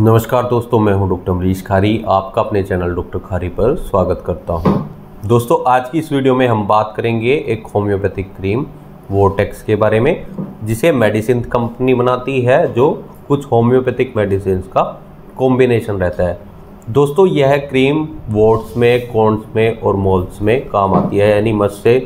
नमस्कार दोस्तों, मैं हूं डॉक्टर अमरीश खारी। आपका अपने चैनल डॉक्टर खारी पर स्वागत करता हूं। दोस्तों, आज की इस वीडियो में हम बात करेंगे एक होम्योपैथिक क्रीम वॉर्टेक्स के बारे में, जिसे मेडिसिन कंपनी बनाती है, जो कुछ होम्योपैथिक मेडिसिन का कॉम्बिनेशन रहता है। दोस्तों, यह क्रीम वॉट्स में, कॉन्स में और मोल्स में काम आती है, यानी मस से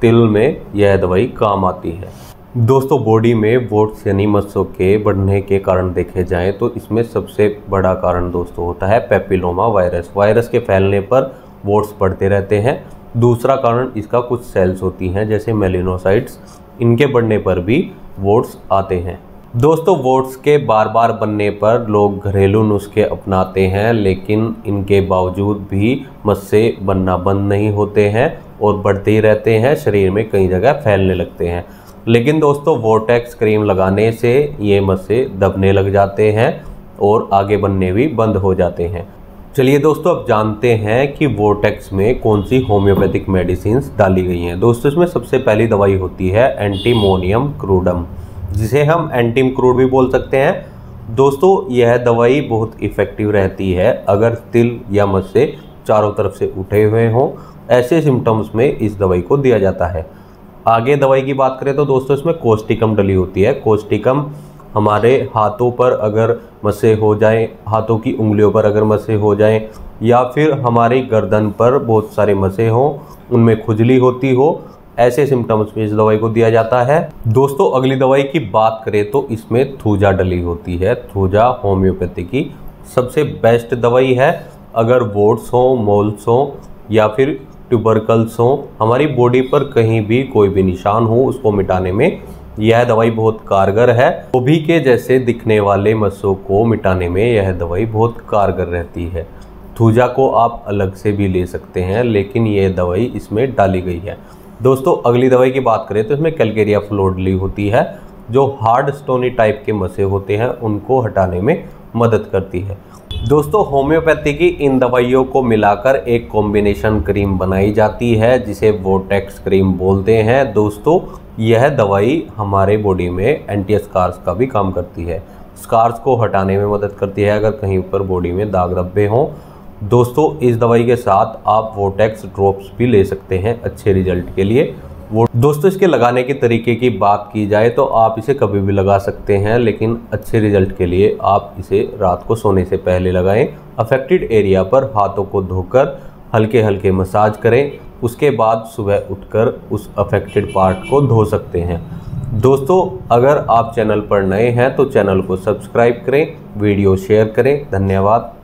तिल में यह दवाई काम आती है। दोस्तों, बॉडी में वॉट्स यानी मस्सों के बढ़ने के कारण देखे जाएं तो इसमें सबसे बड़ा कारण दोस्तों होता है पेपिलोमा वायरस। वायरस के फैलने पर वॉट्स बढ़ते रहते हैं। दूसरा कारण इसका कुछ सेल्स होती हैं जैसे मेलिनोसाइट्स, इनके बढ़ने पर भी वॉट्स आते हैं। दोस्तों, वॉट्स के बार बार बनने पर लोग घरेलू नुस्खे अपनाते हैं, लेकिन इनके बावजूद भी मस्से बनना बंद नहीं होते हैं और बढ़ते ही रहते हैं, शरीर में कई जगह फैलने लगते हैं। लेकिन दोस्तों, वॉर्टेक्स क्रीम लगाने से ये मस्से दबने लग जाते हैं और आगे बनने भी बंद हो जाते हैं। चलिए दोस्तों, अब जानते हैं कि वॉर्टेक्स में कौन सी होम्योपैथिक मेडिसिन्स डाली गई हैं। दोस्तों, इसमें सबसे पहली दवाई होती है एंटीमोनियम क्रूडम, जिसे हम एंटीम क्रूड भी बोल सकते हैं। दोस्तों, यह दवाई बहुत इफ़ेक्टिव रहती है अगर तिल या मस्से चारों तरफ से उठे हुए हों। ऐसे सिम्टम्स में इस दवाई को दिया जाता है। आगे दवाई की बात करें तो दोस्तों, इसमें कोष्टिकम डली होती है। कोष्टिकम हमारे हाथों पर अगर मस्से हो जाएं, हाथों की उंगलियों पर अगर मस्से हो जाएं, या फिर हमारी गर्दन पर बहुत सारे मस्से हों, उनमें खुजली होती हो, ऐसे सिम्टम्स में इस दवाई को दिया जाता है। दोस्तों, अगली दवाई की बात करें तो इसमें थूजा डली होती है। थूजा होम्योपैथी की सबसे बेस्ट दवाई है। अगर वॉट्स हों, मोल्स हों या फिर ट्यूबरकल्स हो, हमारी बॉडी पर कहीं भी कोई भी निशान हो, उसको मिटाने में यह दवाई बहुत कारगर है। गोभी के जैसे दिखने वाले मस्सों को मिटाने में यह दवाई बहुत कारगर रहती है। थूजा को आप अलग से भी ले सकते हैं, लेकिन यह दवाई इसमें डाली गई है। दोस्तों, अगली दवाई की बात करें तो इसमें कैल्केरिया फ्लोराइड ली होती है, जो हार्ड स्टोनी टाइप के मस्से होते हैं, उनको हटाने में मदद करती है। दोस्तों, होम्योपैथी की इन दवाइयों को मिलाकर एक कॉम्बिनेशन क्रीम बनाई जाती है, जिसे वॉर्टेक्स क्रीम बोलते हैं। दोस्तों, यह दवाई हमारे बॉडी में एंटी स्कार्स का भी काम करती है। स्कार्स को हटाने में मदद करती है अगर कहीं पर बॉडी में दाग धब्बे हों। दोस्तों, इस दवाई के साथ आप वॉर्टेक्स ड्रॉप्स भी ले सकते हैं अच्छे रिजल्ट के लिए। दोस्तों, इसके लगाने के तरीके की बात की जाए तो आप इसे कभी भी लगा सकते हैं, लेकिन अच्छे रिजल्ट के लिए आप इसे रात को सोने से पहले लगाएं। अफेक्टेड एरिया पर हाथों को धोकर हल्के हल्के मसाज करें। उसके बाद सुबह उठकर उस अफेक्टेड पार्ट को धो सकते हैं। दोस्तों, अगर आप चैनल पर नए हैं तो चैनल को सब्सक्राइब करें, वीडियो शेयर करें। धन्यवाद।